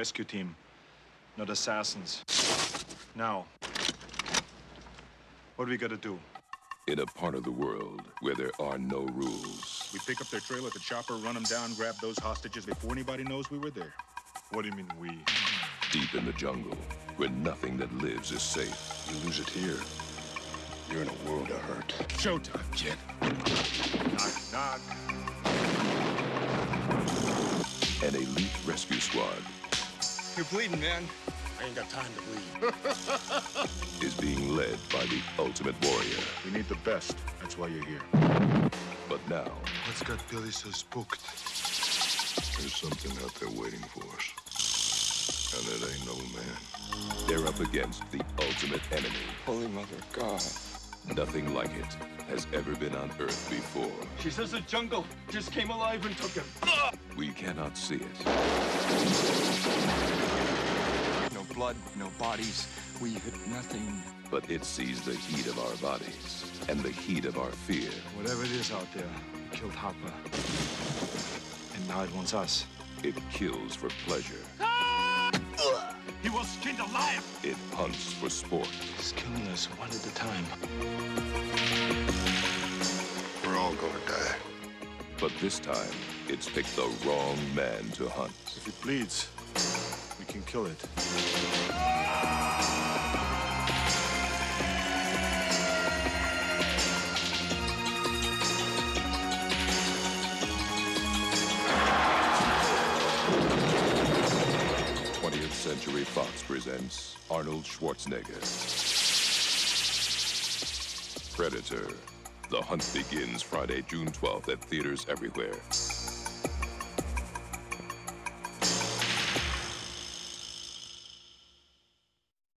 rescue team, not assassins. Now, what do we gotta do? In a part of the world where there are no rules. We pick up their trail at the chopper, run them down, grab those hostages before anybody knows we were there. What do you mean, we? Deep in the jungle, where nothing that lives is safe. You lose it here, you're in a world of hurt. Showtime, kid. Knock, knock. An elite rescue squad. You're bleeding, man. I ain't got time to bleed. Is being led by the ultimate warrior. We need the best. That's why you're here. But now... What's got Billy so spooked? There's something out there waiting for us. And it ain't no man. They're up against the ultimate enemy. Holy Mother of God. Nothing like it has ever been on Earth before. She says the jungle just came alive and took him. We cannot see it. No blood, no bodies. We hit nothing. But it sees the heat of our bodies and the heat of our fear. Whatever it is out there, it killed Hopper. And now it wants us. It kills for pleasure. He was skinned alive! It hunts for sport. He's killing us one at a time. We're all gonna die. But this time, it's picked the wrong man to hunt. If it bleeds, we can kill it. Century Fox presents Arnold Schwarzenegger. Predator. The hunt begins Friday, June 12th at theaters everywhere.